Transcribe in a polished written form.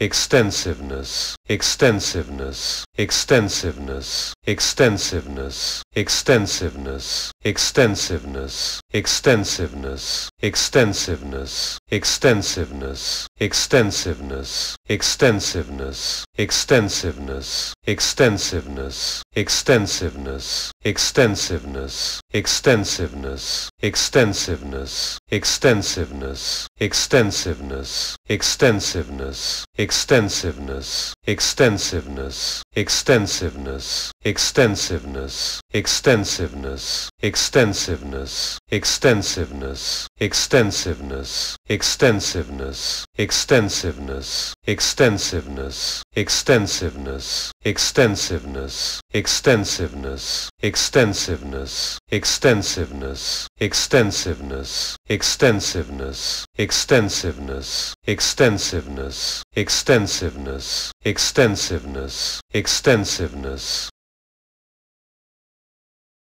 extensiveness, extensiveness, extensiveness, extensiveness, extensiveness, extensiveness, extensiveness, extensiveness, extensiveness, extensiveness, extensiveness, extensiveness, extensiveness, extensiveness, extensiveness, extensiveness, extensiveness, extensiveness, extensiveness, extensiveness, extensiveness, extensiveness, extensiveness, extensiveness, extensiveness, extensiveness, extensiveness, extensiveness, extensiveness, extensiveness, extensiveness, extensiveness, extensiveness, extensiveness, extensiveness, extensiveness, extensiveness, extensiveness, extensiveness, extensiveness, extensiveness, extensiveness, extensiveness,